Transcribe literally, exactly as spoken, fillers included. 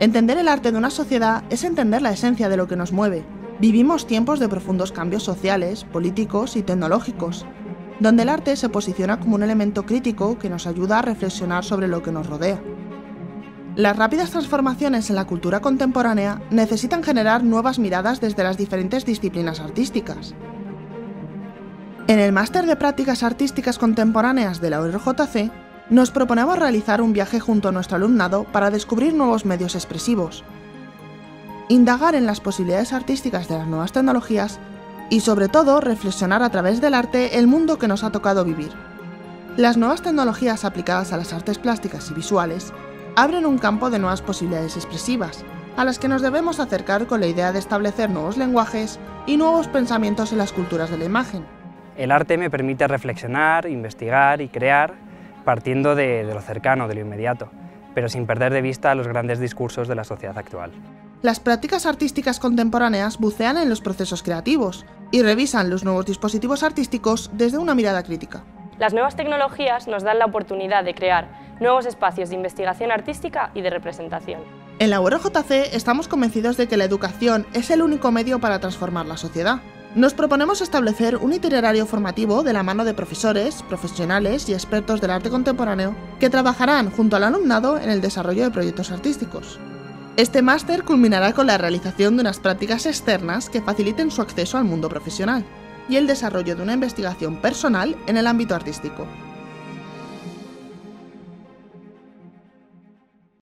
Entender el arte de una sociedad es entender la esencia de lo que nos mueve. Vivimos tiempos de profundos cambios sociales, políticos y tecnológicos, donde el arte se posiciona como un elemento crítico que nos ayuda a reflexionar sobre lo que nos rodea. Las rápidas transformaciones en la cultura contemporánea necesitan generar nuevas miradas desde las diferentes disciplinas artísticas. En el Máster de Prácticas Artísticas Contemporáneas de la U R J C, nos proponemos realizar un viaje junto a nuestro alumnado para descubrir nuevos medios expresivos, indagar en las posibilidades artísticas de las nuevas tecnologías y, sobre todo, reflexionar a través del arte el mundo que nos ha tocado vivir. Las nuevas tecnologías aplicadas a las artes plásticas y visuales abren un campo de nuevas posibilidades expresivas, a las que nos debemos acercar con la idea de establecer nuevos lenguajes y nuevos pensamientos en las culturas de la imagen. El arte me permite reflexionar, investigar y crear, partiendo de, de lo cercano, de lo inmediato, pero sin perder de vista los grandes discursos de la sociedad actual. Las prácticas artísticas contemporáneas bucean en los procesos creativos y revisan los nuevos dispositivos artísticos desde una mirada crítica. Las nuevas tecnologías nos dan la oportunidad de crear nuevos espacios de investigación artística y de representación. En la U R J C estamos convencidos de que la educación es el único medio para transformar la sociedad. Nos proponemos establecer un itinerario formativo de la mano de profesores, profesionales y expertos del arte contemporáneo que trabajarán junto al alumnado en el desarrollo de proyectos artísticos. Este máster culminará con la realización de unas prácticas externas que faciliten su acceso al mundo profesional y el desarrollo de una investigación personal en el ámbito artístico.